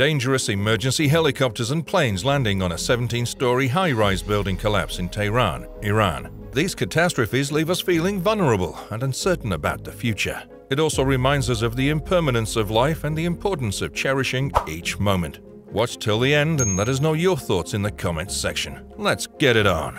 dangerous emergency helicopters and planes landing on a 17-story high-rise building collapse in Tehran, Iran. These catastrophes leave us feeling vulnerable and uncertain about the future. It also reminds us of the impermanence of life and the importance of cherishing each moment. Watch till the end and let us know your thoughts in the comments section. Let's get it on!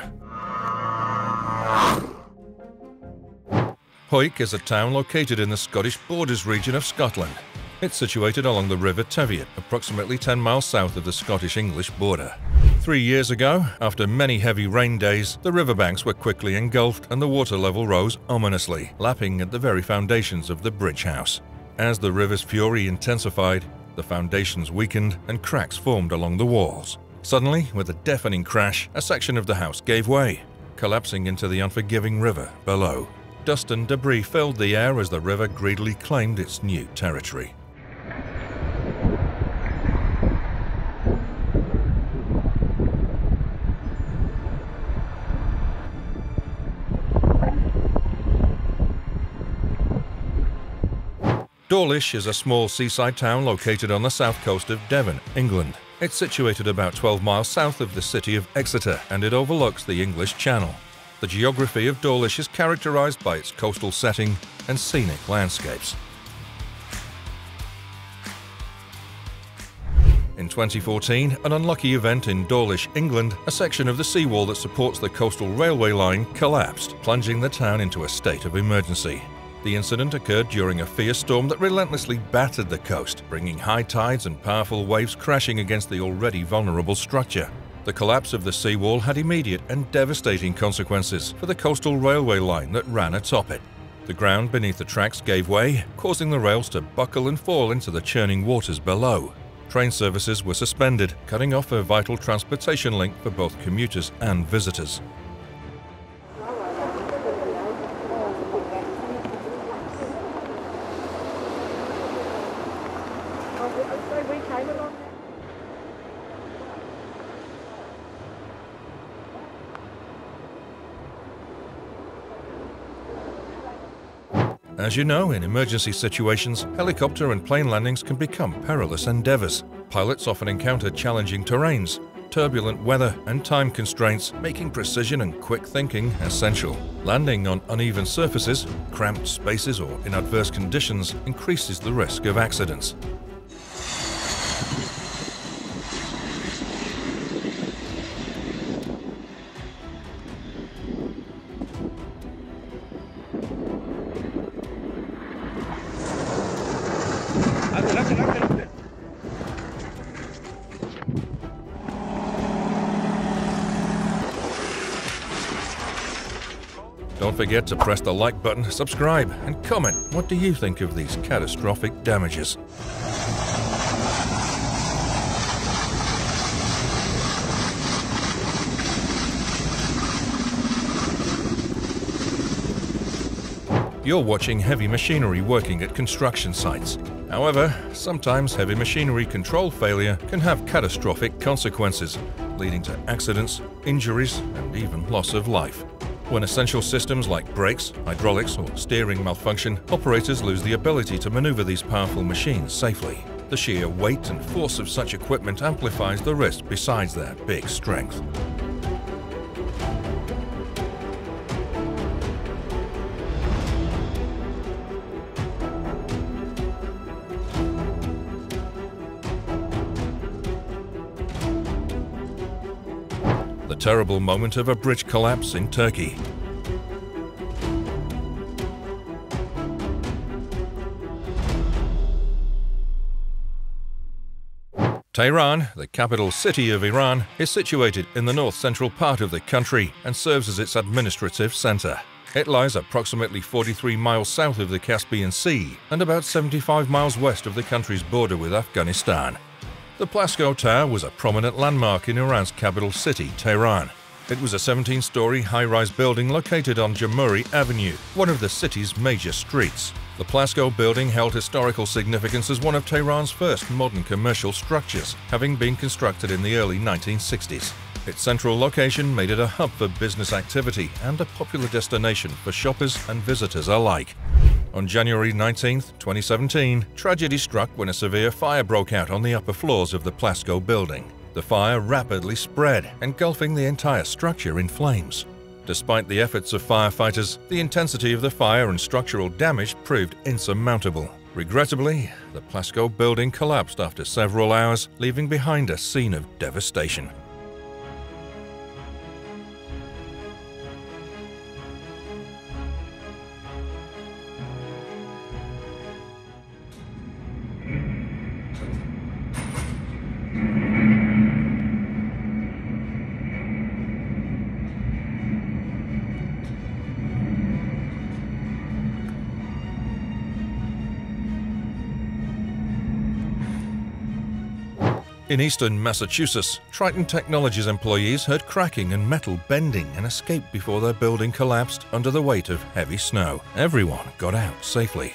Hawick is a town located in the Scottish Borders region of Scotland. It's situated along the River Teviot, approximately 10 miles south of the Scottish-English border. 3 years ago, after many heavy rain days, the riverbanks were quickly engulfed and the water level rose ominously, lapping at the very foundations of the bridge house. As the river's fury intensified, the foundations weakened and cracks formed along the walls. Suddenly, with a deafening crash, a section of the house gave way, collapsing into the unforgiving river below. Dust and debris filled the air as the river greedily claimed its new territory. Dawlish is a small seaside town located on the south coast of Devon, England. It's situated about 12 miles south of the city of Exeter, and it overlooks the English Channel. The geography of Dawlish is characterized by its coastal setting and scenic landscapes. In 2014, an unlucky event in Dawlish, England, a section of the seawall that supports the coastal railway line collapsed, plunging the town into a state of emergency. The incident occurred during a fierce storm that relentlessly battered the coast, bringing high tides and powerful waves crashing against the already vulnerable structure. The collapse of the seawall had immediate and devastating consequences for the coastal railway line that ran atop it. The ground beneath the tracks gave way, causing the rails to buckle and fall into the churning waters below. Train services were suspended, cutting off a vital transportation link for both commuters and visitors. As you know, in emergency situations, helicopter and plane landings can become perilous endeavors. Pilots often encounter challenging terrains, turbulent weather, and time constraints, making precision and quick thinking essential. Landing on uneven surfaces, cramped spaces, or in adverse conditions increases the risk of accidents. Don't forget to press the like button, subscribe, and comment. What do you think of these catastrophic damages? You're watching heavy machinery working at construction sites. However, sometimes heavy machinery control failure can have catastrophic consequences, leading to accidents, injuries, and even loss of life. When essential systems like brakes, hydraulics, or steering malfunction, operators lose the ability to maneuver these powerful machines safely. The sheer weight and force of such equipment amplifies the risk besides their big strength. Terrible moment of a bridge collapse in Turkey. Tehran, the capital city of Iran, is situated in the north-central part of the country and serves as its administrative center. It lies approximately 43 miles south of the Caspian Sea and about 75 miles west of the country's border with Afghanistan. The Plasco Tower was a prominent landmark in Iran's capital city, Tehran. It was a 17-story high-rise building located on Jamhuri Avenue, one of the city's major streets. The Plasco building held historical significance as one of Tehran's first modern commercial structures, having been constructed in the early 1960s. Its central location made it a hub for business activity and a popular destination for shoppers and visitors alike. On January 19, 2017, tragedy struck when a severe fire broke out on the upper floors of the Plasco building. The fire rapidly spread, engulfing the entire structure in flames. Despite the efforts of firefighters, the intensity of the fire and structural damage proved insurmountable. Regrettably, the Plasco building collapsed after several hours, leaving behind a scene of devastation. In eastern Massachusetts, Triton Technologies employees heard cracking and metal bending and escaped before their building collapsed under the weight of heavy snow. Everyone got out safely.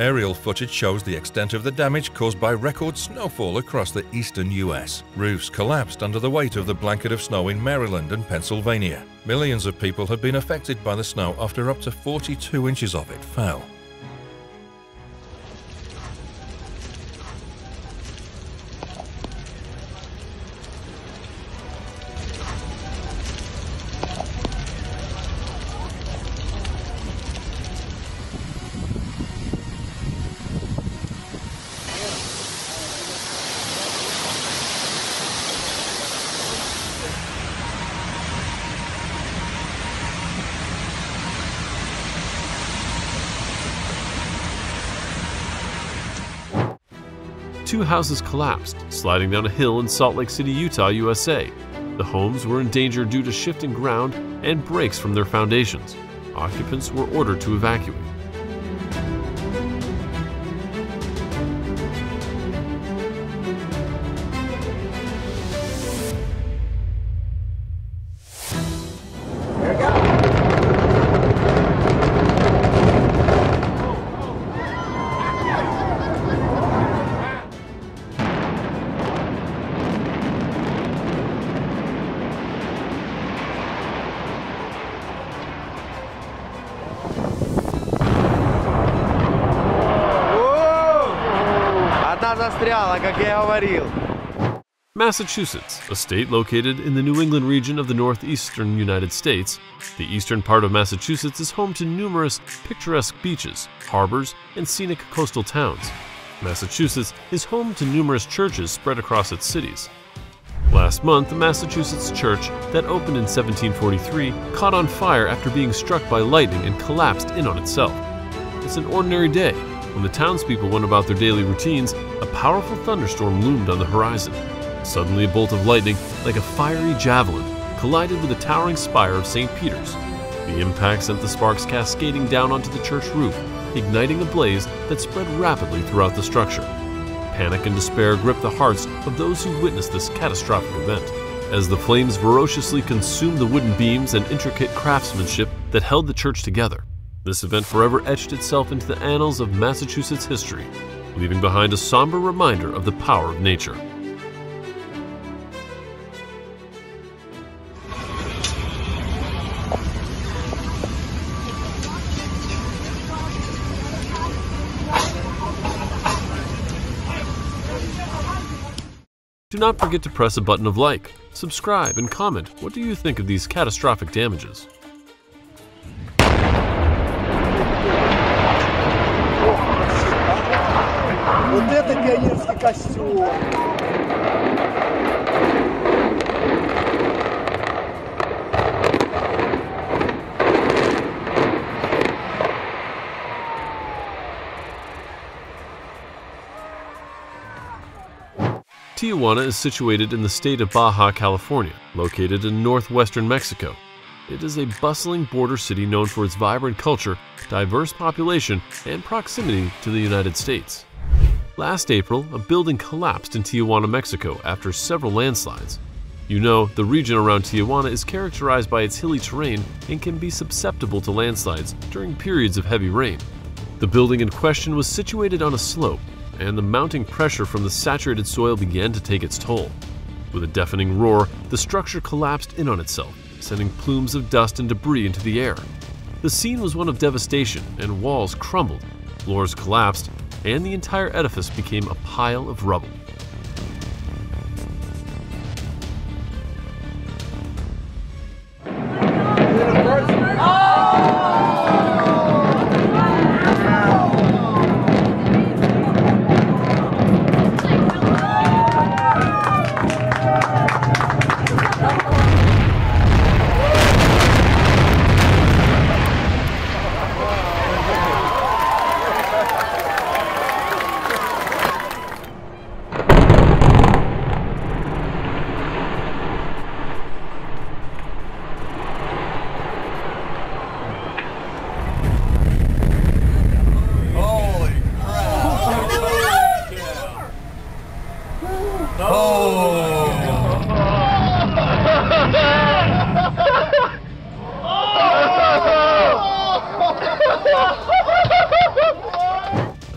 Aerial footage shows the extent of the damage caused by record snowfall across the eastern U.S. Roofs collapsed under the weight of the blanket of snow in Maryland and Pennsylvania. Millions of people have been affected by the snow after up to 42 inches of it fell. Two houses collapsed, sliding down a hill in Salt Lake City, Utah, USA. The homes were in danger due to shifting ground and breaks from their foundations. Occupants were ordered to evacuate. Massachusetts, a state located in the New England region of the northeastern United States, the eastern part of Massachusetts is home to numerous picturesque beaches, harbors, and scenic coastal towns. Massachusetts is home to numerous churches spread across its cities. Last month, the Massachusetts church that opened in 1743 caught on fire after being struck by lightning and collapsed in on itself. It's an ordinary day. When the townspeople went about their daily routines, a powerful thunderstorm loomed on the horizon. Suddenly, a bolt of lightning, like a fiery javelin, collided with the towering spire of St. Peter's. The impact sent the sparks cascading down onto the church roof, igniting a blaze that spread rapidly throughout the structure. Panic and despair gripped the hearts of those who witnessed this catastrophic event, as the flames ferociously consumed the wooden beams and intricate craftsmanship that held the church together. This event forever etched itself into the annals of Massachusetts history, leaving behind a somber reminder of the power of nature. Do not forget to press a button of like, subscribe, and comment. What do you think of these catastrophic damages? Вот это пионерский костюм! Tijuana is situated in the state of Baja California, located in northwestern Mexico. It is a bustling border city known for its vibrant culture, diverse population, and proximity to the United States. Last April, a building collapsed in Tijuana, Mexico after several landslides. You know, the region around Tijuana is characterized by its hilly terrain and can be susceptible to landslides during periods of heavy rain. The building in question was situated on a slope, and the mounting pressure from the saturated soil began to take its toll. With a deafening roar, the structure collapsed in on itself, sending plumes of dust and debris into the air. The scene was one of devastation, and walls crumbled, floors collapsed, and the entire edifice became a pile of rubble.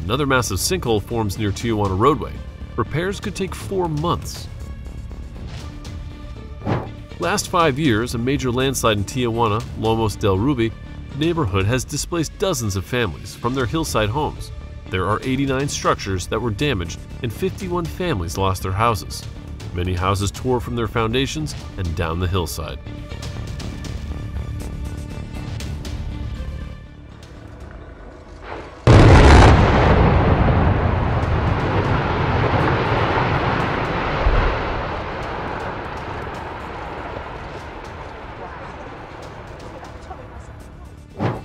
Another massive sinkhole forms near Tijuana roadway. Repairs could take 4 months. Last 5 years, a major landslide in Tijuana, Lomos del Ruby, neighborhood has displaced dozens of families from their hillside homes. There are 89 structures that were damaged and 51 families lost their houses. Many houses tore from their foundations and down the hillside.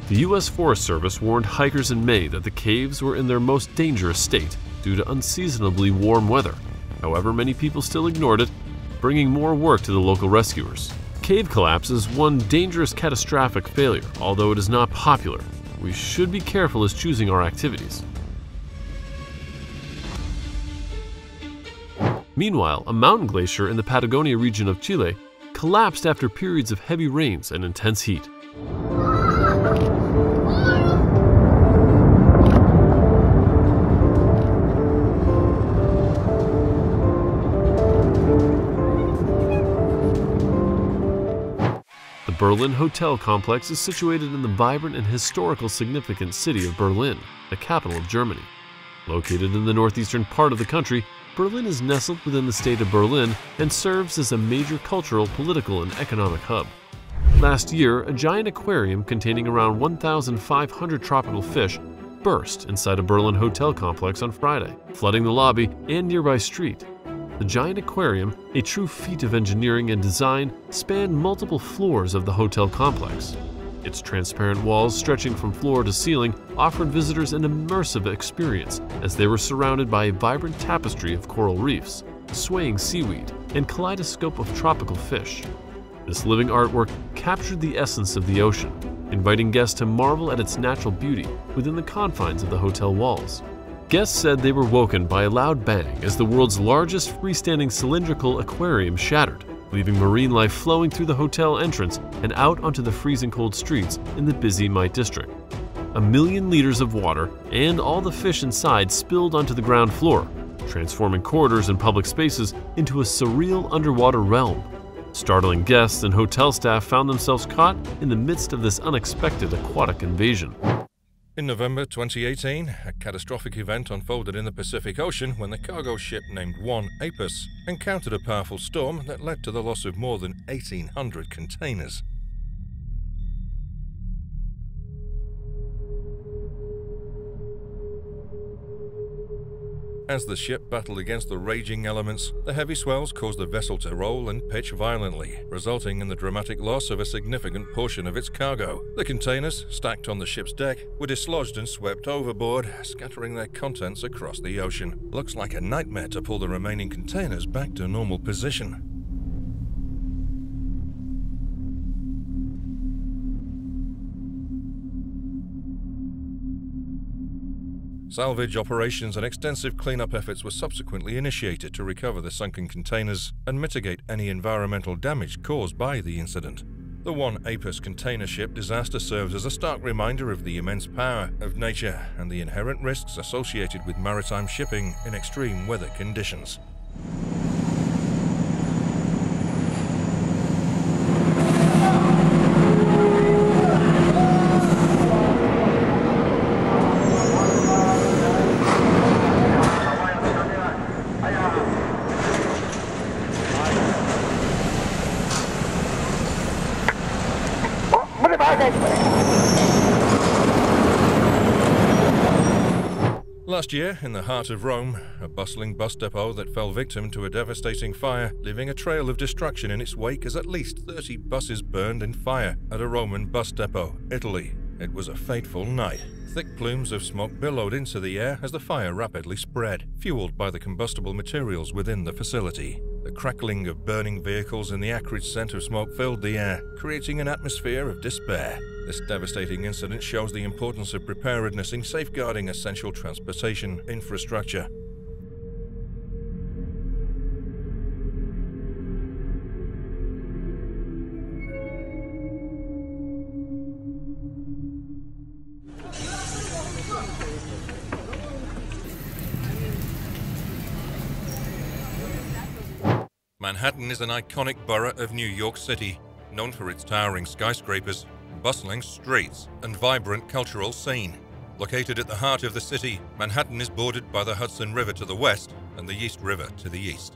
The U.S. Forest Service warned hikers in May that the caves were in their most dangerous state due to unseasonably warm weather. However, many people still ignored it, bringing more work to the local rescuers. Cave collapse is one dangerous catastrophic failure, although it is not popular. We should be careful as choosing our activities. Meanwhile, a mountain glacier in the Patagonia region of Chile collapsed after periods of heavy rains and intense heat. The Berlin Hotel complex is situated in the vibrant and historical significant city of Berlin, the capital of Germany. Located in the northeastern part of the country, Berlin is nestled within the state of Berlin and serves as a major cultural, political, and economic hub. Last year, a giant aquarium containing around 1,500 tropical fish burst inside a Berlin Hotel complex on Friday, flooding the lobby and nearby street. The giant aquarium, a true feat of engineering and design, spanned multiple floors of the hotel complex. Its transparent walls stretching from floor to ceiling offered visitors an immersive experience as they were surrounded by a vibrant tapestry of coral reefs, swaying seaweed, and kaleidoscope of tropical fish. This living artwork captured the essence of the ocean, inviting guests to marvel at its natural beauty within the confines of the hotel walls. Guests said they were woken by a loud bang as the world's largest freestanding cylindrical aquarium shattered, leaving marine life flowing through the hotel entrance and out onto the freezing cold streets in the busy Mite district. 1,000,000 liters of water and all the fish inside spilled onto the ground floor, transforming corridors and public spaces into a surreal underwater realm. Startling guests and hotel staff found themselves caught in the midst of this unexpected aquatic invasion. In November 2018, a catastrophic event unfolded in the Pacific Ocean when the cargo ship named One Apus encountered a powerful storm that led to the loss of more than 1,800 containers. As the ship battled against the raging elements, the heavy swells caused the vessel to roll and pitch violently, resulting in the dramatic loss of a significant portion of its cargo. The containers, stacked on the ship's deck, were dislodged and swept overboard, scattering their contents across the ocean. Looks like a nightmare to pull the remaining containers back to normal position. Salvage operations and extensive cleanup efforts were subsequently initiated to recover the sunken containers and mitigate any environmental damage caused by the incident. The One Apus container ship disaster serves as a stark reminder of the immense power of nature and the inherent risks associated with maritime shipping in extreme weather conditions. Last year, in the heart of Rome, a bustling bus depot that fell victim to a devastating fire, leaving a trail of destruction in its wake as at least 30 buses burned in fire at a Roman bus depot, Italy. It was a fateful night. Thick plumes of smoke billowed into the air as the fire rapidly spread, fueled by the combustible materials within the facility. The crackling of burning vehicles and the acrid scent of smoke filled the air, creating an atmosphere of despair. This devastating incident shows the importance of preparedness in safeguarding essential transportation infrastructure. Manhattan is an iconic borough of New York City, known for its towering skyscrapers, bustling streets, and vibrant cultural scene. Located at the heart of the city, Manhattan is bordered by the Hudson River to the west and the East River to the east.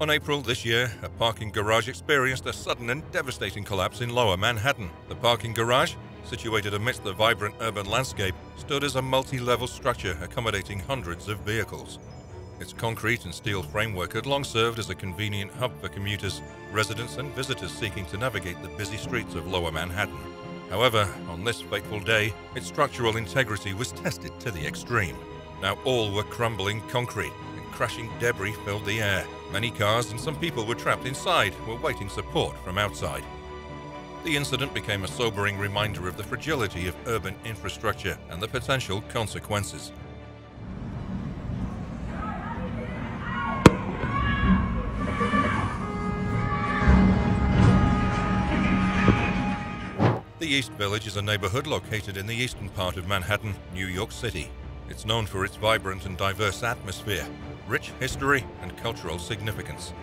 On April this year, a parking garage experienced a sudden and devastating collapse in Lower Manhattan. The parking garage, situated amidst the vibrant urban landscape, stood as a multi-level structure accommodating hundreds of vehicles. Its concrete and steel framework had long served as a convenient hub for commuters, residents and visitors seeking to navigate the busy streets of Lower Manhattan. However, on this fateful day, its structural integrity was tested to the extreme. Now all were crumbling concrete, and crashing debris filled the air. Many cars and some people were trapped inside, were waiting support from outside. The incident became a sobering reminder of the fragility of urban infrastructure and the potential consequences. The East Village is a neighborhood located in the eastern part of Manhattan, New York City. It's known for its vibrant and diverse atmosphere, rich history and cultural significance.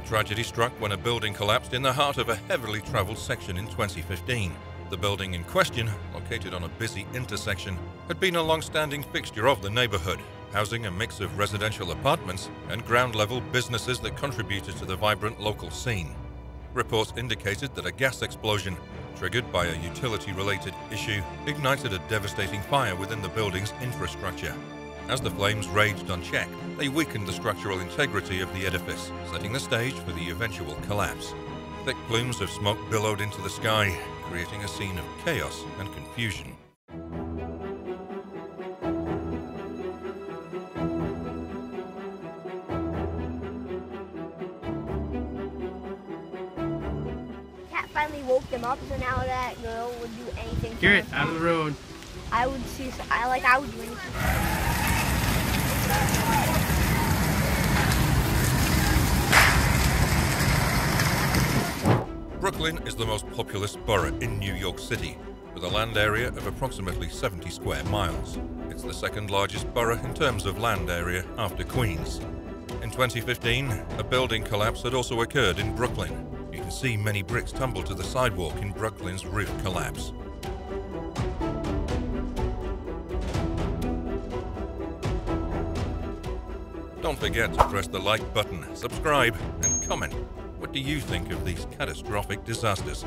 A tragedy struck when a building collapsed in the heart of a heavily traveled section in 2015. The building in question, located on a busy intersection, had been a long-standing fixture of the neighborhood, housing a mix of residential apartments and ground-level businesses that contributed to the vibrant local scene. Reports indicated that a gas explosion, triggered by a utility-related issue, ignited a devastating fire within the building's infrastructure. As the flames raged unchecked, they weakened the structural integrity of the edifice, setting the stage for the eventual collapse. Thick plumes of smoke billowed into the sky, creating a scene of chaos and confusion. Them up, so now that girl would do anything. Hear it out of the road. I would see. I would do anything. Brooklyn is the most populous borough in New York City, with a land area of approximately 70 square miles. It's the second largest borough in terms of land area after Queens. In 2015, a building collapse had also occurred in Brooklyn. You can see many bricks tumble to the sidewalk in Brooklyn's roof collapse. Don't forget to press the like button, subscribe, and comment. What do you think of these catastrophic disasters?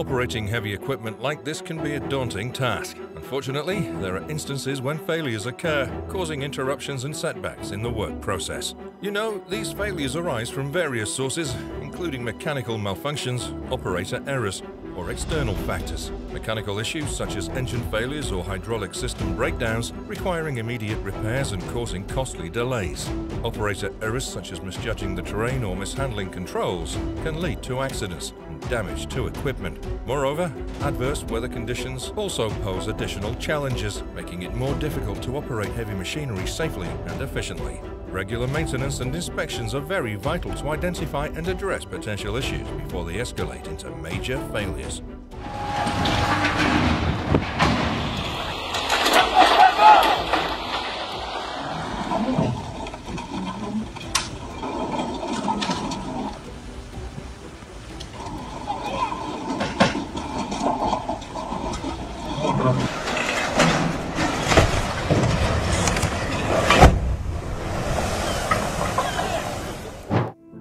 Operating heavy equipment like this can be a daunting task. Unfortunately, there are instances when failures occur, causing interruptions and setbacks in the work process. You know, these failures arise from various sources, including mechanical malfunctions, operator errors, or external factors. Mechanical issues such as engine failures or hydraulic system breakdowns requiring immediate repairs and causing costly delays. Operator errors such as misjudging the terrain or mishandling controls can lead to accidents and damage to equipment. Moreover, adverse weather conditions also pose additional challenges, making it more difficult to operate heavy machinery safely and efficiently. Regular maintenance and inspections are very vital to identify and address potential issues before they escalate into major failures.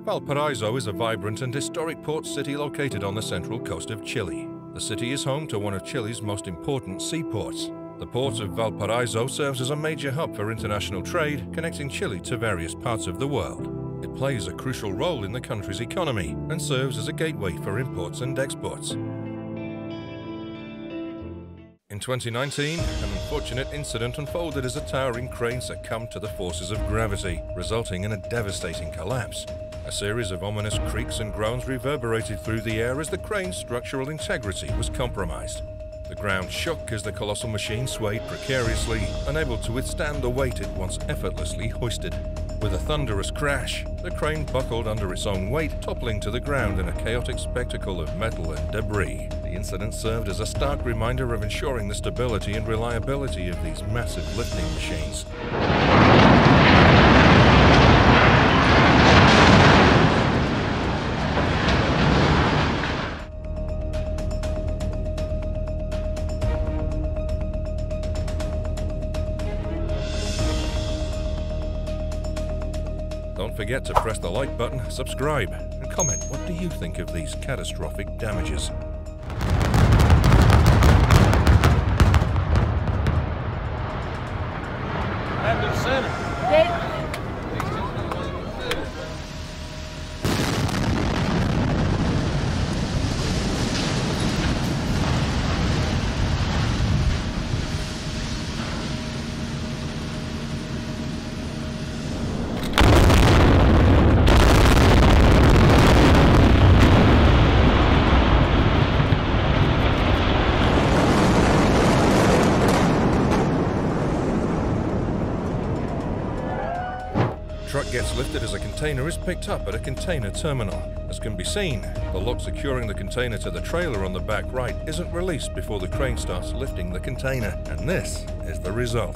Valparaiso is a vibrant and historic port city located on the central coast of Chile. The city is home to one of Chile's most important seaports. The port of Valparaiso serves as a major hub for international trade, connecting Chile to various parts of the world. It plays a crucial role in the country's economy and serves as a gateway for imports and exports. In 2019, an unfortunate incident unfolded as a towering crane succumbed to the forces of gravity, resulting in a devastating collapse. A series of ominous creaks and groans reverberated through the air as the crane's structural integrity was compromised. The ground shook as the colossal machine swayed precariously, unable to withstand the weight it once effortlessly hoisted. With a thunderous crash, the crane buckled under its own weight, toppling to the ground in a chaotic spectacle of metal and debris. The incident served as a stark reminder of ensuring the stability and reliability of these massive lifting machines. Forget to press the like button, subscribe, and comment what do you think of these catastrophic damages. Back to the center. Gets lifted as a container is picked up at a container terminal. As can be seen, the lock securing the container to the trailer on the back right isn't released before the crane starts lifting the container, and this is the result.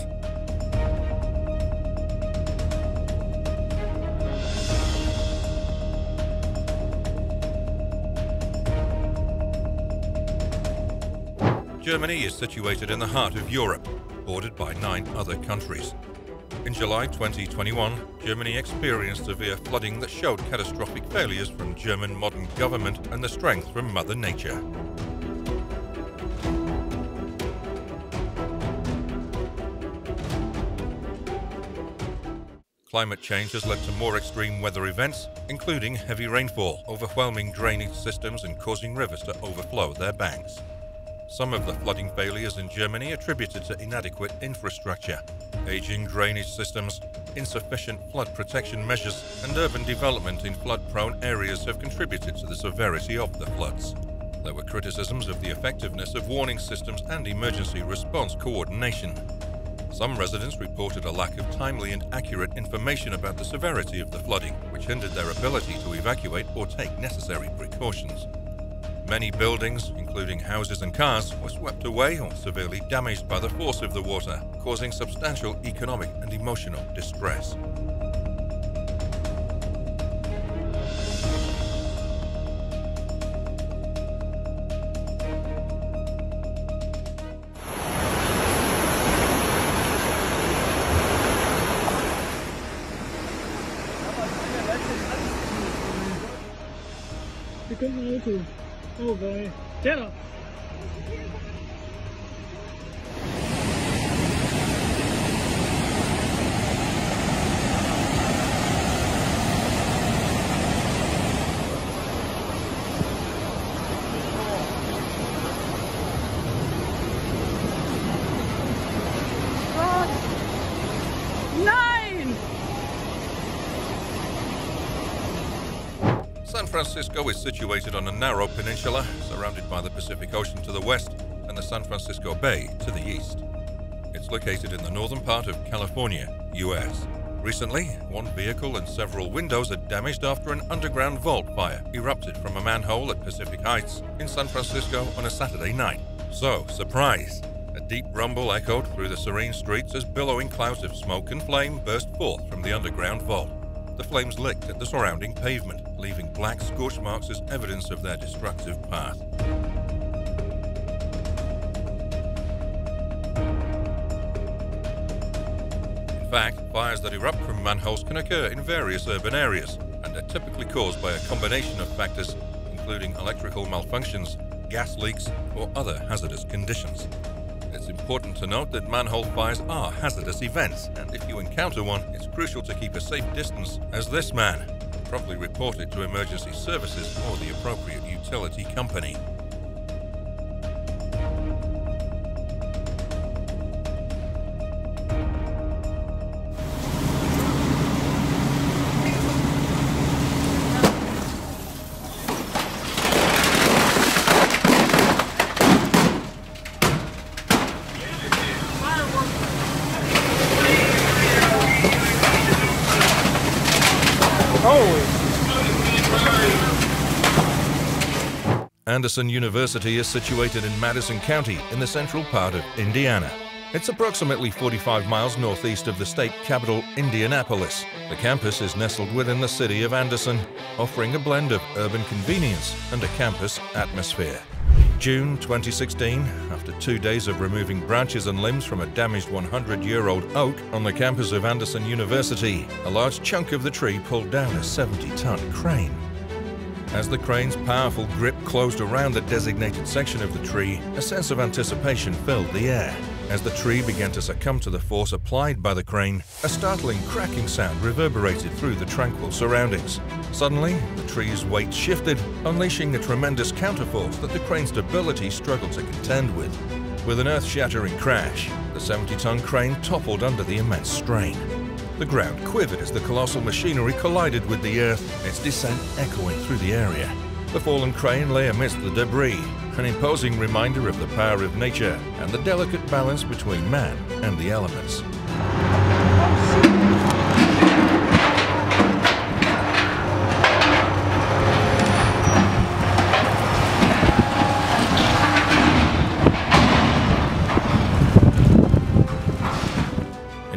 Germany is situated in the heart of Europe, bordered by 9 other countries. In July 2021, Germany experienced severe flooding that showed catastrophic failures from German modern government and the strength from Mother Nature. Climate change has led to more extreme weather events, including heavy rainfall, overwhelming drainage systems and causing rivers to overflow their banks. Some of the flooding failures in Germany attributed to inadequate infrastructure. Aging drainage systems, insufficient flood protection measures, and urban development in flood-prone areas have contributed to the severity of the floods. There were criticisms of the effectiveness of warning systems and emergency response coordination. Some residents reported a lack of timely and accurate information about the severity of the flooding, which hindered their ability to evacuate or take necessary precautions. Many buildings, including houses and cars, were swept away or severely damaged by the force of the water, causing substantial economic and emotional distress. Channel. San Francisco is situated on a narrow peninsula, surrounded by the Pacific Ocean to the west and the San Francisco Bay to the east. It's located in the northern part of California, US. Recently, one vehicle and several windows are damaged after an underground vault fire erupted from a manhole at Pacific Heights in San Francisco on a Saturday night. So, surprise! A deep rumble echoed through the serene streets as billowing clouds of smoke and flame burst forth from the underground vault. The flames licked at the surrounding pavement, leaving black scorch marks as evidence of their destructive path. In fact, fires that erupt from manholes can occur in various urban areas and are typically caused by a combination of factors, including electrical malfunctions, gas leaks, or other hazardous conditions. It's important to note that manhole fires are hazardous events, and if you encounter one, it's crucial to keep a safe distance, as this man. Promptly report it to emergency services or the appropriate utility company. Anderson University is situated in Madison County in the central part of Indiana. It's approximately 45 miles northeast of the state capital, Indianapolis. The campus is nestled within the city of Anderson, offering a blend of urban convenience and a campus atmosphere. June 2016, after 2 days of removing branches and limbs from a damaged 100-year-old oak on the campus of Anderson University, a large chunk of the tree pulled down a 70-ton crane. As the crane's powerful grip closed around the designated section of the tree, a sense of anticipation filled the air. As the tree began to succumb to the force applied by the crane, a startling cracking sound reverberated through the tranquil surroundings. Suddenly, the tree's weight shifted, unleashing a tremendous counterforce that the crane's stability struggled to contend with. With an earth-shattering crash, the 70-ton crane toppled under the immense strain. The ground quivered as the colossal machinery collided with the earth, its descent echoing through the area. The fallen crane lay amidst the debris, an imposing reminder of the power of nature and the delicate balance between man and the elements.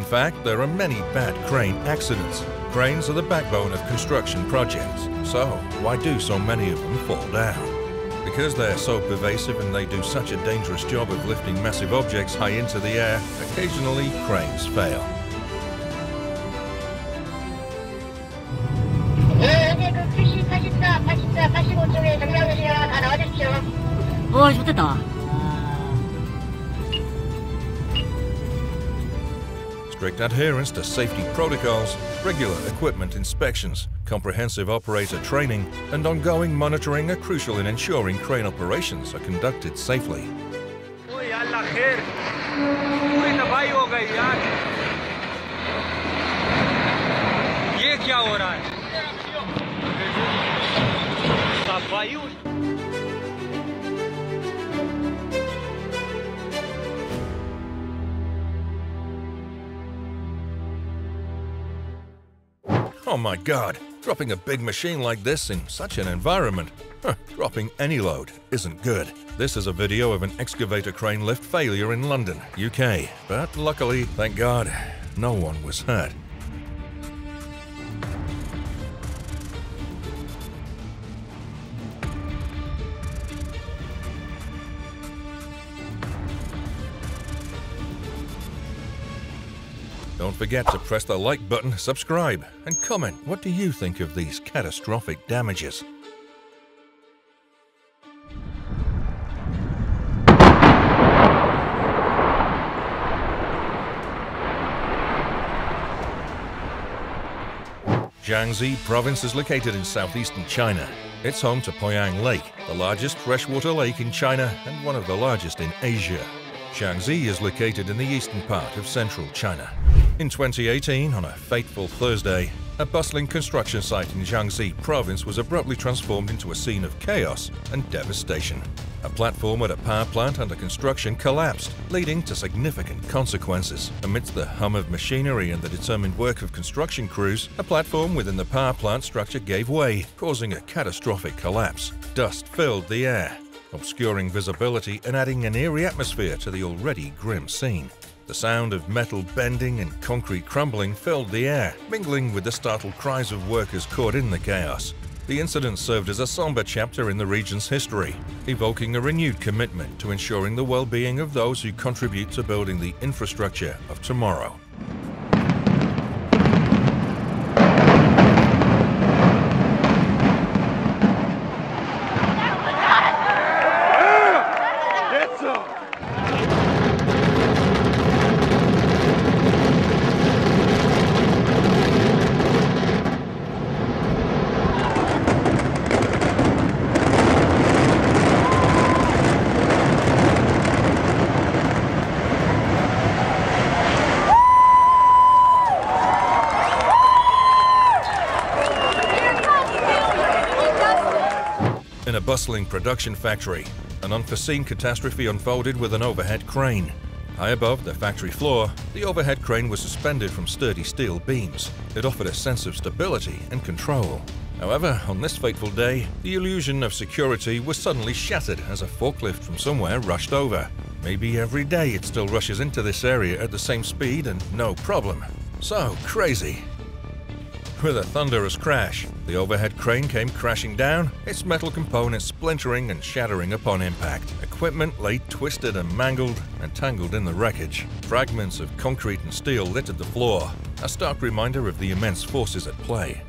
In fact, there are many bad crane accidents. Cranes are the backbone of construction projects, so why do so many of them fall down? Because they're so pervasive and they do such a dangerous job of lifting massive objects high into the air, occasionally cranes fail. Strict adherence to safety protocols, regular equipment inspections, comprehensive operator training, and ongoing monitoring are crucial in ensuring crane operations are conducted safely. Oh my God, dropping a big machine like this in such an environment, dropping any load isn't good. This is a video of an excavator crane lift failure in London, UK, but luckily, thank God, no one was hurt. Don't forget to press the like button, subscribe, and comment what do you think of these catastrophic damages. Jiangxi Province is located in southeastern China. It's home to Poyang Lake, the largest freshwater lake in China and one of the largest in Asia. Jiangxi is located in the eastern part of central China. In 2018, on a fateful Thursday, a bustling construction site in Jiangxi Province was abruptly transformed into a scene of chaos and devastation. A platform at a power plant under construction collapsed, leading to significant consequences. Amidst the hum of machinery and the determined work of construction crews, a platform within the power plant structure gave way, causing a catastrophic collapse. Dust filled the air, obscuring visibility and adding an eerie atmosphere to the already grim scene. The sound of metal bending and concrete crumbling filled the air, mingling with the startled cries of workers caught in the chaos. The incident served as a somber chapter in the region's history, evoking a renewed commitment to ensuring the well-being of those who contribute to building the infrastructure of tomorrow. Bustling production factory, an unforeseen catastrophe unfolded with an overhead crane. High above the factory floor, the overhead crane was suspended from sturdy steel beams. It offered a sense of stability and control. However, on this fateful day, the illusion of security was suddenly shattered as a forklift from somewhere rushed over. Maybe every day it still rushes into this area at the same speed and no problem. So crazy. With a thunderous crash, the overhead crane came crashing down, its metal components splintering and shattering upon impact. Equipment lay twisted and mangled and tangled in the wreckage. Fragments of concrete and steel littered the floor, a stark reminder of the immense forces at play.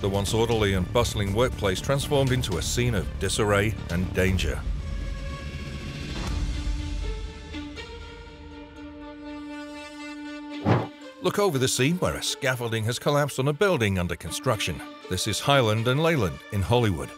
The once orderly and bustling workplace transformed into a scene of disarray and danger. Look over the scene where a scaffolding has collapsed on a building under construction. This is Highland and Leyland in Hollywood.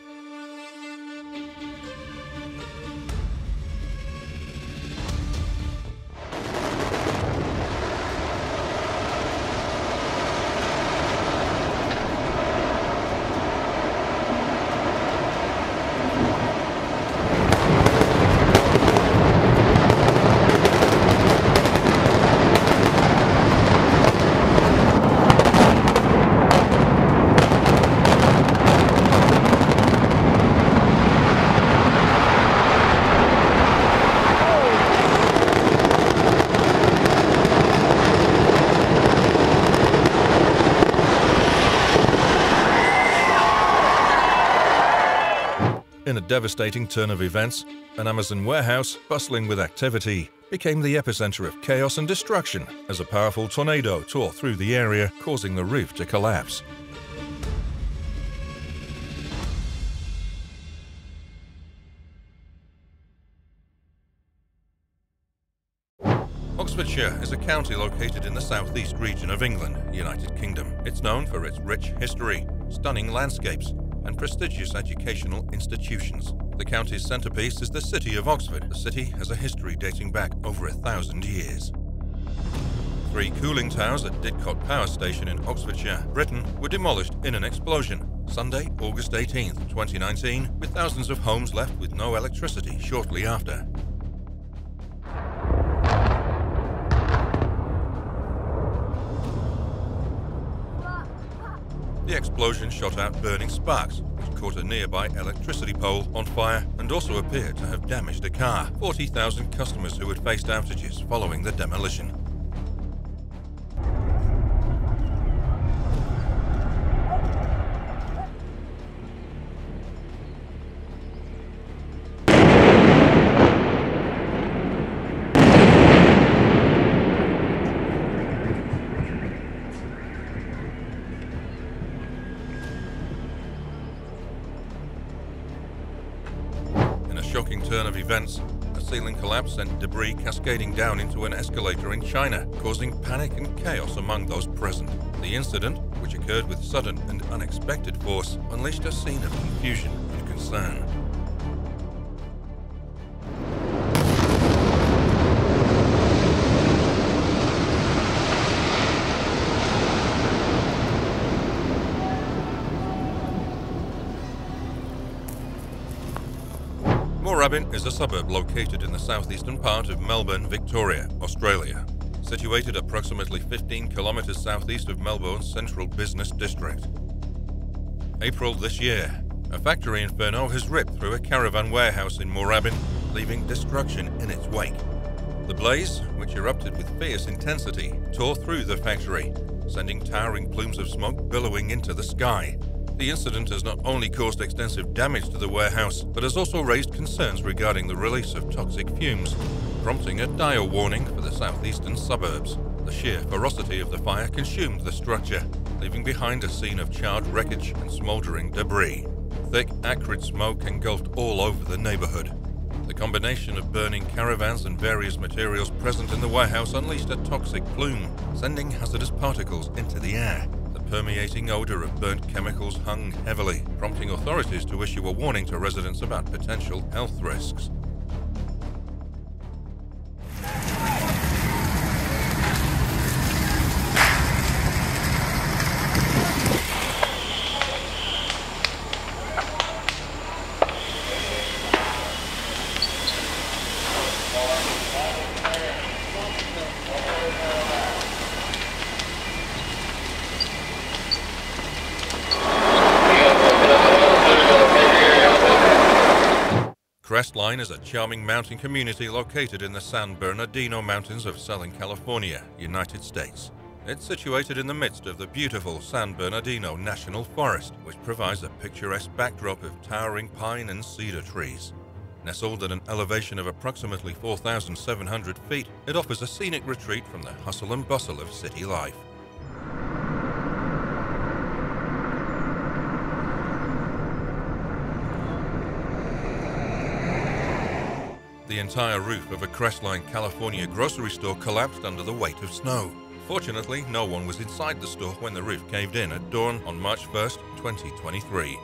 In a devastating turn of events, an Amazon warehouse, bustling with activity, became the epicenter of chaos and destruction as a powerful tornado tore through the area, causing the roof to collapse. Oxfordshire is a county located in the southeast region of England, United Kingdom. It's known for its rich history, stunning landscapes, and prestigious educational institutions. The county's centerpiece is the city of Oxford. The city has a history dating back over 1,000 years. Three cooling towers at Didcot Power Station in Oxfordshire, Britain, were demolished in an explosion Sunday, August 18, 2019, with thousands of homes left with no electricity shortly after. The explosion shot out burning sparks, which caught a nearby electricity pole on fire and also appeared to have damaged a car. 40,000 customers who had faced outages following the demolition. ceiling collapse sent debris cascading down into an escalator in China, causing panic and chaos among those present. The incident, which occurred with sudden and unexpected force, unleashed a scene of confusion and concern. Moorabbin is a suburb located in the southeastern part of Melbourne, Victoria, Australia. Situated approximately 15 kilometres southeast of Melbourne's central business district. April this year, a factory inferno has ripped through a caravan warehouse in Moorabbin, leaving destruction in its wake. The blaze, which erupted with fierce intensity, tore through the factory, sending towering plumes of smoke billowing into the sky. The incident has not only caused extensive damage to the warehouse, but has also raised concerns regarding the release of toxic fumes, prompting a dire warning for the southeastern suburbs. The sheer ferocity of the fire consumed the structure, leaving behind a scene of charred wreckage and smouldering debris. Thick, acrid smoke engulfed all over the neighborhood. The combination of burning caravans and various materials present in the warehouse unleashed a toxic plume, sending hazardous particles into the air. Permeating odor of burnt chemicals hung heavily, prompting authorities to issue a warning to residents about potential health risks. Crestline is a charming mountain community located in the San Bernardino Mountains of Southern California, United States. It's situated in the midst of the beautiful San Bernardino National Forest, which provides a picturesque backdrop of towering pine and cedar trees. Nestled at an elevation of approximately 4,700 feet, it offers a scenic retreat from the hustle and bustle of city life. The entire roof of a Crestline, California grocery store collapsed under the weight of snow. Fortunately, no one was inside the store when the roof caved in at dawn on March 1, 2023.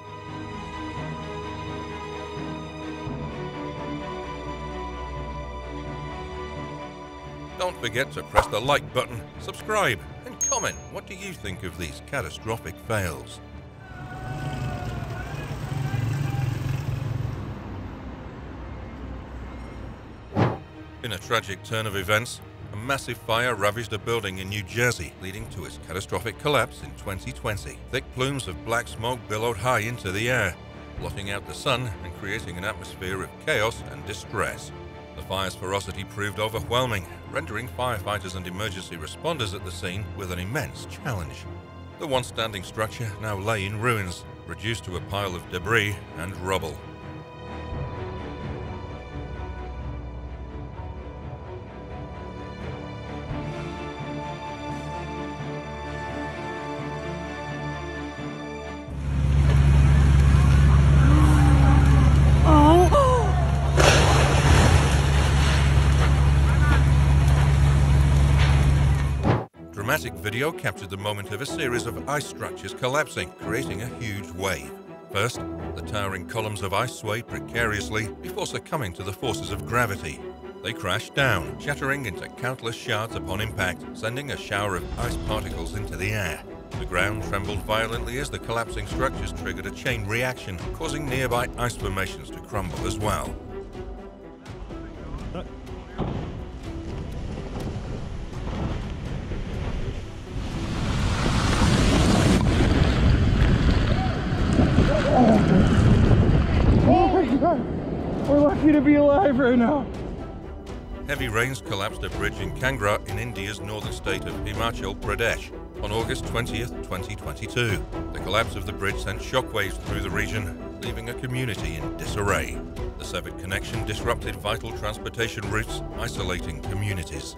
Don't forget to press the like button, subscribe, and comment. What do you think of these catastrophic fails? In a tragic turn of events, a massive fire ravaged a building in New Jersey, leading to its catastrophic collapse in 2020. Thick plumes of black smoke billowed high into the air, blotting out the sun and creating an atmosphere of chaos and distress. The fire's ferocity proved overwhelming, rendering firefighters and emergency responders at the scene with an immense challenge. The once standing structure now lay in ruins, reduced to a pile of debris and rubble. The dramatic video captured the moment of a series of ice structures collapsing, creating a huge wave. First, the towering columns of ice swayed precariously before succumbing to the forces of gravity. They crashed down, shattering into countless shards upon impact, sending a shower of ice particles into the air. The ground trembled violently as the collapsing structures triggered a chain reaction, causing nearby ice formations to crumble as well. We're lucky to be alive right now. Heavy rains collapsed a bridge in Kangra in India's northern state of Himachal Pradesh on August 20th, 2022. The collapse of the bridge sent shockwaves through the region, leaving a community in disarray. The severed connection disrupted vital transportation routes, isolating communities.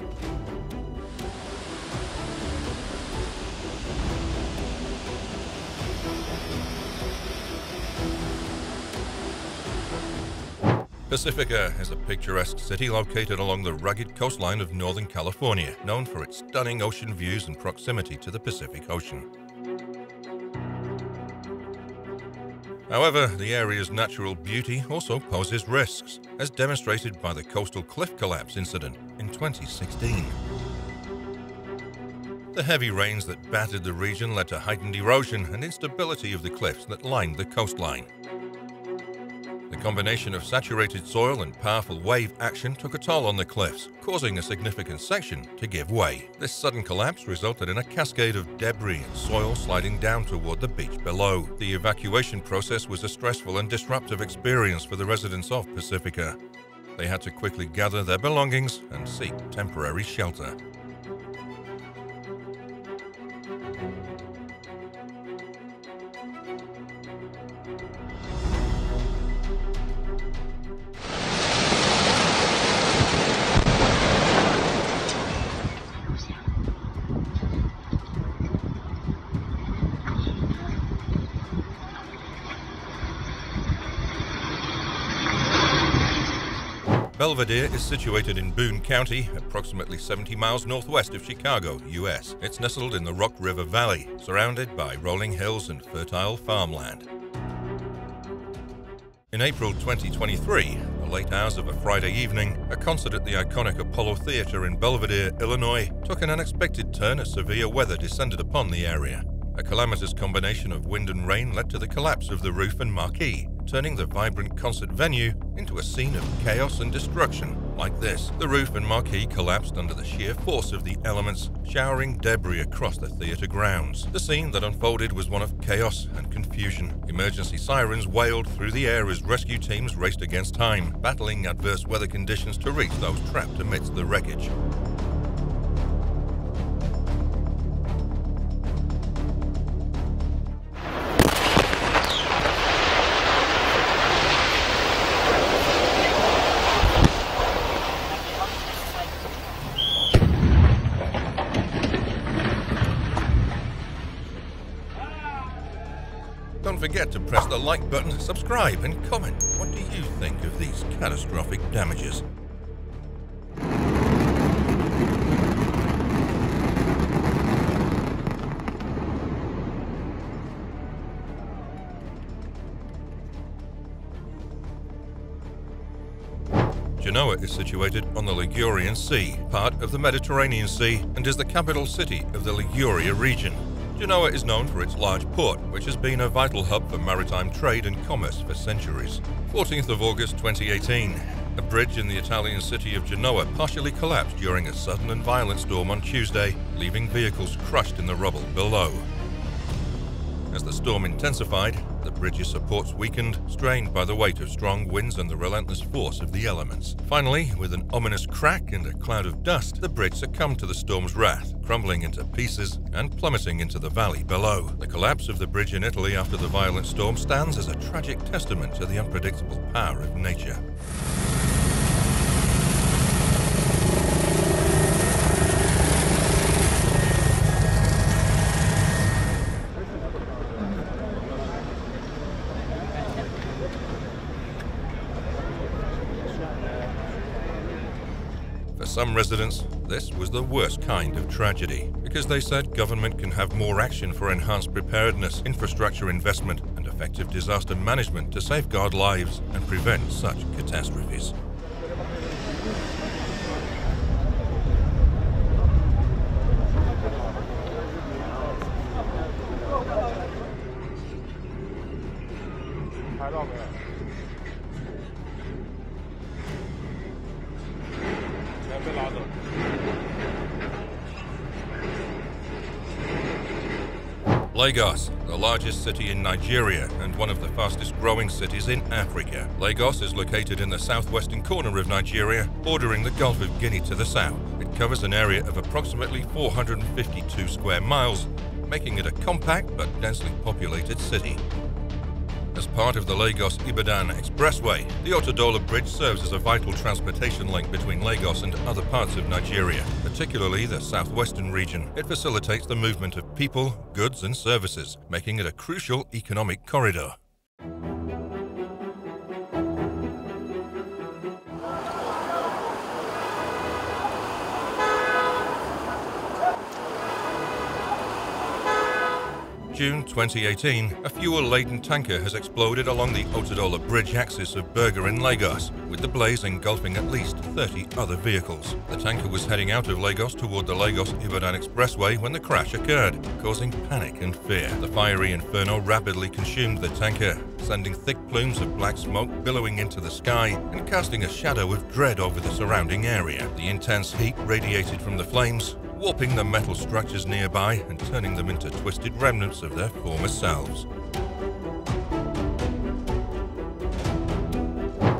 Pacifica is a picturesque city located along the rugged coastline of Northern California, known for its stunning ocean views and proximity to the Pacific Ocean. However, the area's natural beauty also poses risks, as demonstrated by the coastal cliff collapse incident in 2016. The heavy rains that battered the region led to heightened erosion and instability of the cliffs that lined the coastline. The combination of saturated soil and powerful wave action took a toll on the cliffs, causing a significant section to give way. This sudden collapse resulted in a cascade of debris and soil sliding down toward the beach below. The evacuation process was a stressful and disruptive experience for the residents of Pacifica. They had to quickly gather their belongings and seek temporary shelter. Belvidere is situated in Boone County, approximately 70 miles northwest of Chicago, US. It's nestled in the Rock River Valley, surrounded by rolling hills and fertile farmland. In April 2023, the late hours of a Friday evening, a concert at the iconic Apollo Theater in Belvidere, Illinois, took an unexpected turn as severe weather descended upon the area. A calamitous combination of wind and rain led to the collapse of the roof and marquee, turning the vibrant concert venue into a scene of chaos and destruction. Like this, the roof and marquee collapsed under the sheer force of the elements, showering debris across the theater grounds. The scene that unfolded was one of chaos and confusion. Emergency sirens wailed through the air as rescue teams raced against time, battling adverse weather conditions to reach those trapped amidst the wreckage. Don't forget to press the like button, subscribe, and comment. What do you think of these catastrophic damages? Genoa is situated on the Ligurian Sea, part of the Mediterranean Sea, and is the capital city of the Liguria region. Genoa is known for its large port, which has been a vital hub for maritime trade and commerce for centuries. 14th of August 2018. A bridge in the Italian city of Genoa partially collapsed during a sudden and violent storm on Tuesday, leaving vehicles crushed in the rubble below. As the storm intensified, the bridge's supports weakened, strained by the weight of strong winds and the relentless force of the elements. Finally, with an ominous crack and a cloud of dust, the bridge succumbed to the storm's wrath, crumbling into pieces and plummeting into the valley below. The collapse of the bridge in Italy after the violent storm stands as a tragic testament to the unpredictable power of nature. For some residents, this was the worst kind of tragedy, because they said government can have more action for enhanced preparedness, infrastructure investment, and effective disaster management to safeguard lives and prevent such catastrophes. Lagos, the largest city in Nigeria and one of the fastest growing cities in Africa. Lagos is located in the southwestern corner of Nigeria, bordering the Gulf of Guinea to the south. It covers an area of approximately 452 square miles, making it a compact but densely populated city. As part of the Lagos-Ibadan Expressway, the Otedola Bridge serves as a vital transportation link between Lagos and other parts of Nigeria, particularly the southwestern region. It facilitates the movement of people, goods, and services, making it a crucial economic corridor. June 2018, a fuel-laden tanker has exploded along the Otedola Bridge axis of Berger in Lagos, with the blaze engulfing at least 30 other vehicles. The tanker was heading out of Lagos toward the Lagos-Ibadan Expressway when the crash occurred, causing panic and fear. The fiery inferno rapidly consumed the tanker, sending thick plumes of black smoke billowing into the sky and casting a shadow of dread over the surrounding area. The intense heat radiated from the flames, warping the metal structures nearby and turning them into twisted remnants of their former selves.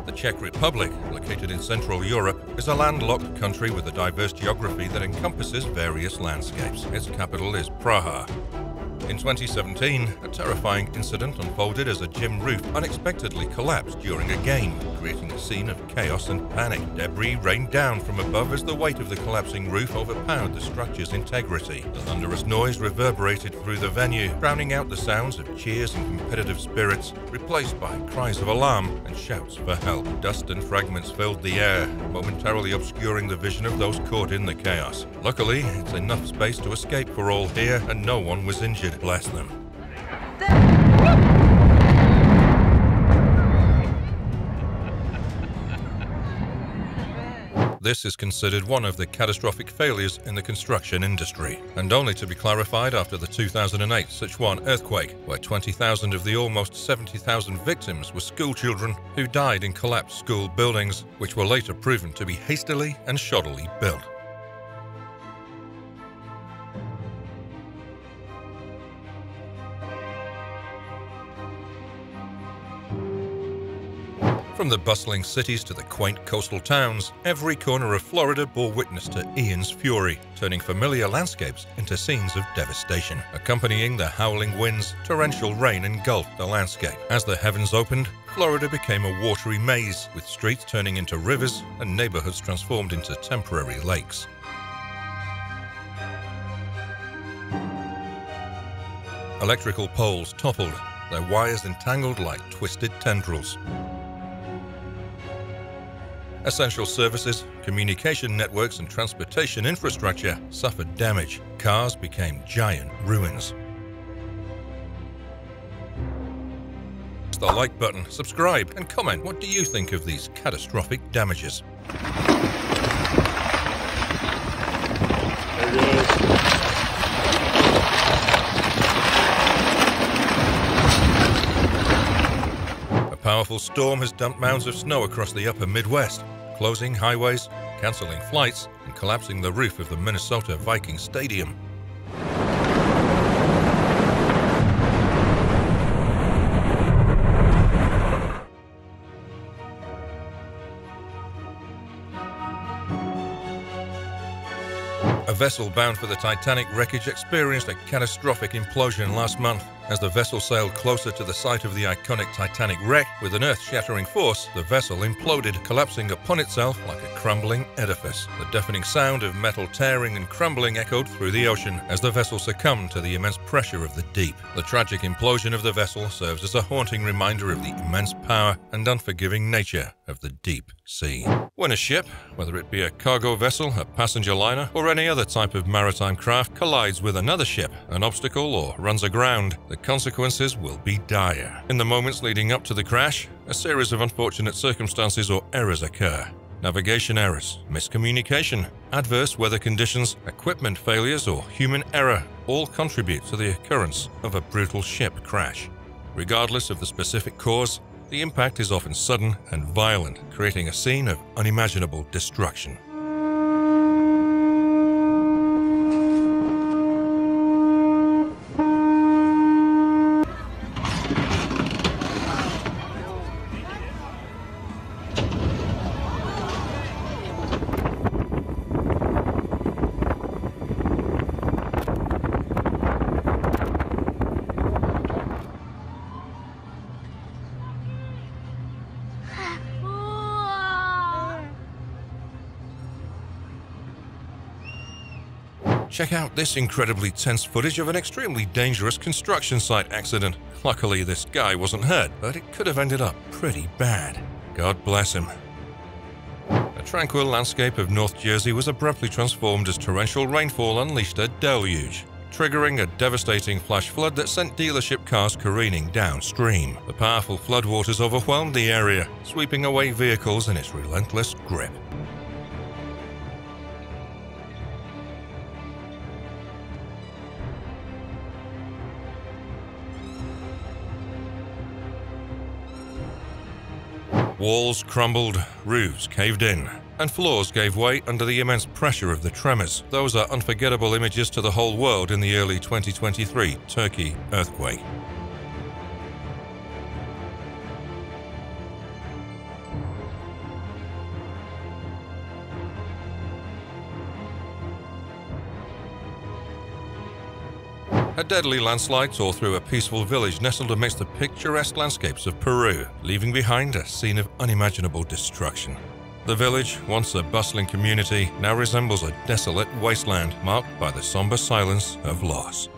The Czech Republic, located in Central Europe, is a landlocked country with a diverse geography that encompasses various landscapes. Its capital is Praha. In 2017, a terrifying incident unfolded as a gym roof unexpectedly collapsed during a game, creating a scene of chaos and panic. Debris rained down from above as the weight of the collapsing roof overpowered the structure's integrity. The thunderous noise reverberated through the venue, drowning out the sounds of cheers and competitive spirits, replaced by cries of alarm and shouts for help. Dust and fragments filled the air, momentarily obscuring the vision of those caught in the chaos. Luckily, it's enough space to escape for all here, and no one was injured. Bless them. This is considered one of the catastrophic failures in the construction industry, and only to be clarified after the 2008 Sichuan earthquake, where 20,000 of the almost 70,000 victims were schoolchildren who died in collapsed school buildings, which were later proven to be hastily and shoddily built. From the bustling cities to the quaint coastal towns, every corner of Florida bore witness to Ian's fury, turning familiar landscapes into scenes of devastation. Accompanying the howling winds, torrential rain engulfed the landscape. As the heavens opened, Florida became a watery maze, with streets turning into rivers and neighborhoods transformed into temporary lakes. Electrical poles toppled, their wires entangled like twisted tendrils. Essential services, communication networks and transportation infrastructure suffered damage. Cars became giant ruins. Press the like button, subscribe and comment. What do you think of these catastrophic damages? There it is. A powerful storm has dumped mounds of snow across the upper Midwest, closing highways, cancelling flights, and collapsing the roof of the Minnesota Viking Stadium. A vessel bound for the Titanic wreckage experienced a catastrophic implosion last month. As the vessel sailed closer to the site of the iconic Titanic wreck, with an earth-shattering force, the vessel imploded, collapsing upon itself like a crumbling edifice. The deafening sound of metal tearing and crumbling echoed through the ocean as the vessel succumbed to the immense pressure of the deep. The tragic implosion of the vessel serves as a haunting reminder of the immense power and unforgiving nature of the deep sea. When a ship, whether it be a cargo vessel, a passenger liner, or any other type of maritime craft, collides with another ship, an obstacle, or runs aground, the consequences will be dire. In the moments leading up to the crash, a series of unfortunate circumstances or errors occur. Navigation errors, miscommunication, adverse weather conditions, equipment failures, or human error all contribute to the occurrence of a brutal ship crash. Regardless of the specific cause, the impact is often sudden and violent, creating a scene of unimaginable destruction. Check out this incredibly tense footage of an extremely dangerous construction site accident. Luckily, this guy wasn't hurt, but it could have ended up pretty bad. God bless him. A tranquil landscape of North Jersey was abruptly transformed as torrential rainfall unleashed a deluge. triggering a devastating flash flood that sent dealership cars careening downstream. The powerful floodwaters overwhelmed the area, sweeping away vehicles in its relentless grip. Walls crumbled, roofs caved in, and floors gave way under the immense pressure of the tremors. Those are unforgettable images to the whole world in the early 2023 Turkey earthquake. A deadly landslide tore through a peaceful village nestled amidst the picturesque landscapes of Peru, leaving behind a scene of unimaginable destruction. The village, once a bustling community, now resembles a desolate wasteland marked by the somber silence of loss.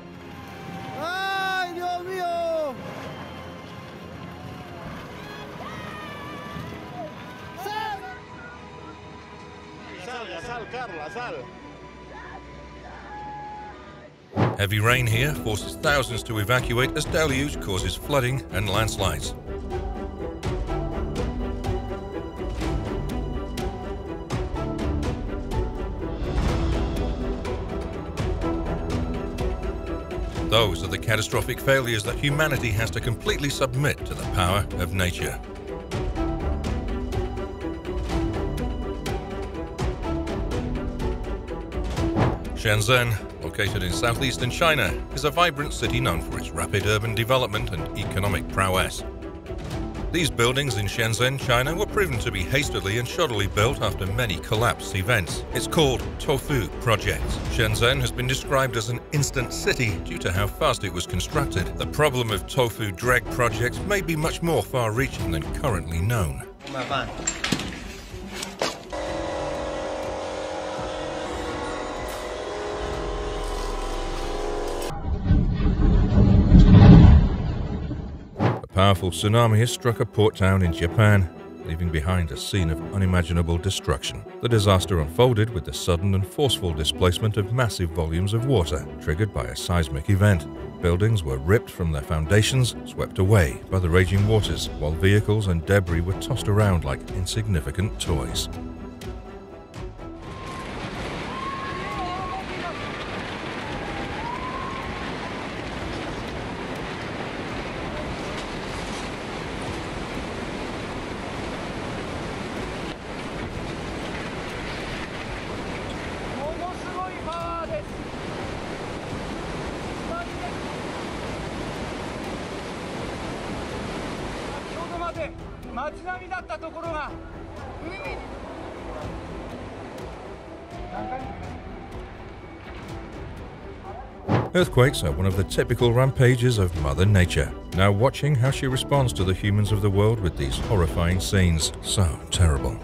Heavy rain here forces thousands to evacuate as deluge causes flooding and landslides. Those are the catastrophic failures that humanity has to completely submit to the power of nature. Shenzhen, located in southeastern China, is a vibrant city known for its rapid urban development and economic prowess. These buildings in Shenzhen, China, were proven to be hastily and shoddily built after many collapse events. It's called Tofu Projects. Shenzhen has been described as an instant city due to how fast it was constructed. The problem of Tofu Dreg Projects may be much more far-reaching than currently known. A powerful tsunami has struck a port town in Japan, leaving behind a scene of unimaginable destruction. The disaster unfolded with the sudden and forceful displacement of massive volumes of water, triggered by a seismic event. Buildings were ripped from their foundations, swept away by the raging waters, while vehicles and debris were tossed around like insignificant toys. Earthquakes are one of the typical rampages of Mother Nature. Now watching how she responds to the humans of the world with these horrifying scenes. So terrible.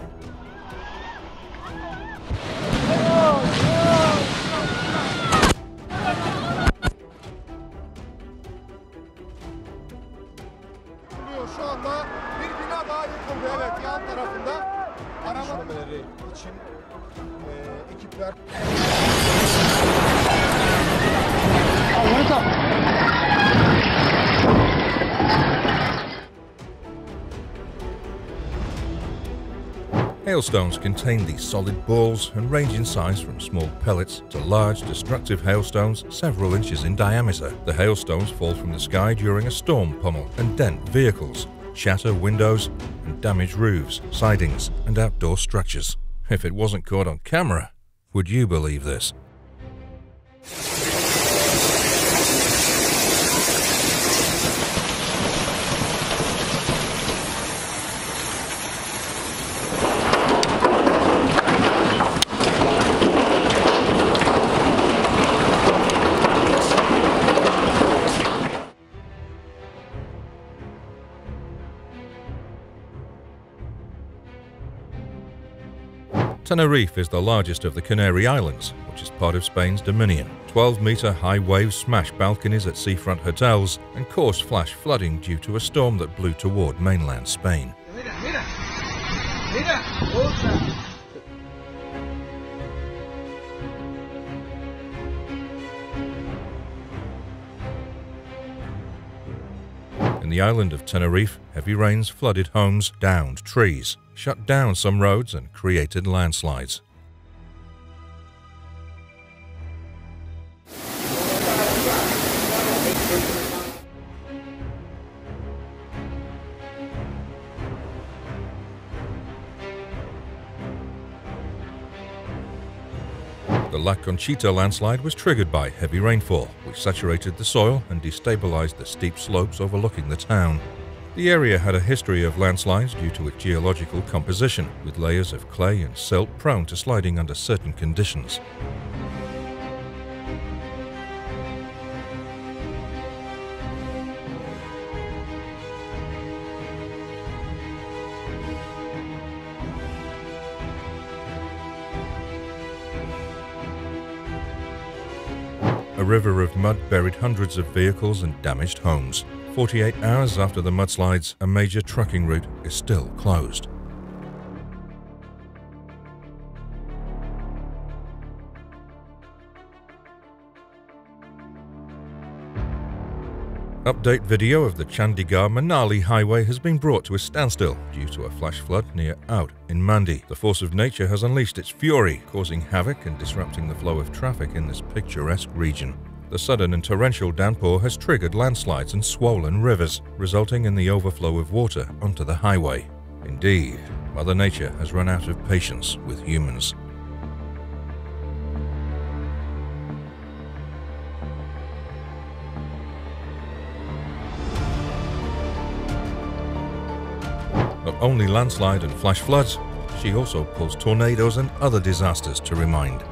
Hailstones contain these solid balls and range in size from small pellets to large, destructive hailstones several inches in diameter. The hailstones fall from the sky during a storm pummel and dent vehicles, shatter windows and damage roofs, sidings and outdoor structures. If it wasn't caught on camera, would you believe this? Tenerife is the largest of the Canary Islands, which is part of Spain's dominion. 12-meter-high waves smash balconies at seafront hotels and caused flash flooding due to a storm that blew toward mainland Spain. In the island of Tenerife, heavy rains flooded homes, downed trees, shut down some roads, and created landslides. The La Conchita landslide was triggered by heavy rainfall, which saturated the soil and destabilized the steep slopes overlooking the town. The area had a history of landslides due to its geological composition, with layers of clay and silt prone to sliding under certain conditions. A river of mud buried hundreds of vehicles and damaged homes. 48 hours after the mudslides, a major trucking route is still closed. Update video of the Chandigarh-Manali highway has been brought to a standstill due to a flash flood near Out in Mandi. The force of nature has unleashed its fury, causing havoc and disrupting the flow of traffic in this picturesque region. The sudden and torrential downpour has triggered landslides and swollen rivers, resulting in the overflow of water onto the highway. Indeed, Mother Nature has run out of patience with humans. Not only landslide and flash floods, she also pulls tornadoes and other disasters to remind.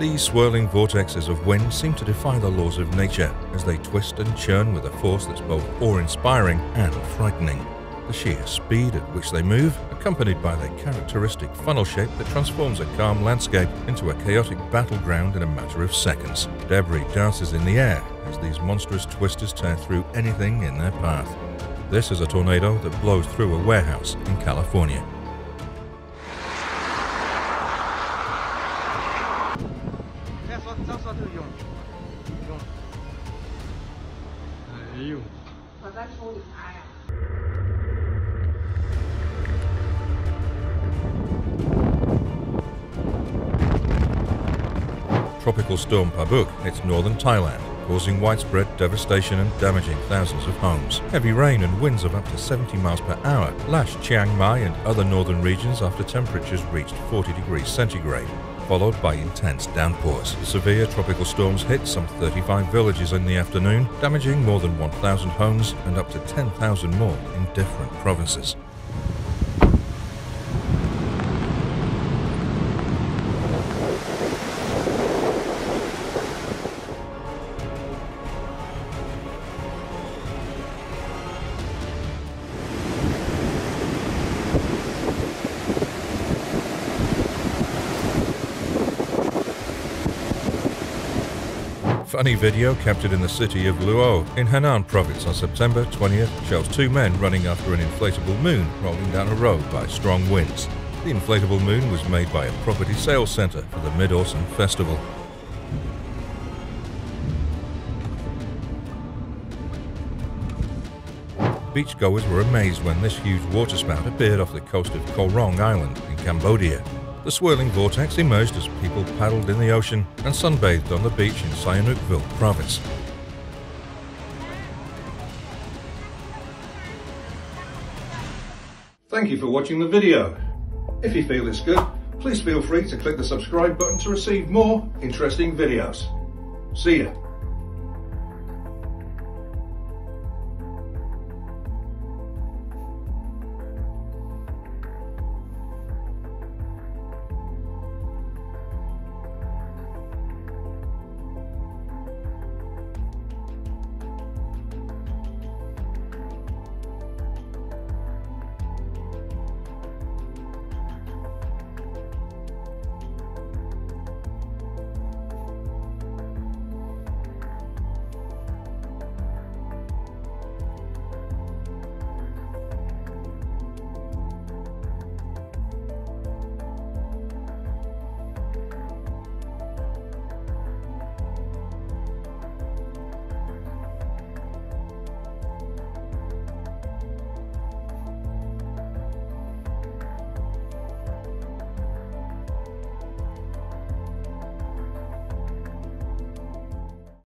These swirling vortexes of wind seem to defy the laws of nature as they twist and churn with a force that's both awe-inspiring and frightening. The sheer speed at which they move, accompanied by their characteristic funnel shape that transforms a calm landscape into a chaotic battleground in a matter of seconds. Debris dances in the air as these monstrous twisters tear through anything in their path. This is a tornado that blows through a warehouse in California. Tropical storm Pabuk hits northern Thailand, causing widespread devastation and damaging thousands of homes. Heavy rain and winds of up to 70 miles per hour lashed Chiang Mai and other northern regions after temperatures reached 40 degrees centigrade, followed by intense downpours. Severe tropical storms hit some 35 villages in the afternoon, damaging more than 1,000 homes and up to 10,000 more in different provinces. Funny video captured in the city of Luo in Henan province on September 20th shows two men running after an inflatable moon rolling down a road by strong winds. The inflatable moon was made by a property sales center for the Mid-Autumn Festival. Beachgoers were amazed when this huge waterspout appeared off the coast of Koh Rong Island in Cambodia. The swirling vortex emerged as people paddled in the ocean and sunbathed on the beach in Sihanoukville province. Thank you for watching the video. If you feel it's good, please feel free to click the subscribe button to receive more interesting videos. See ya.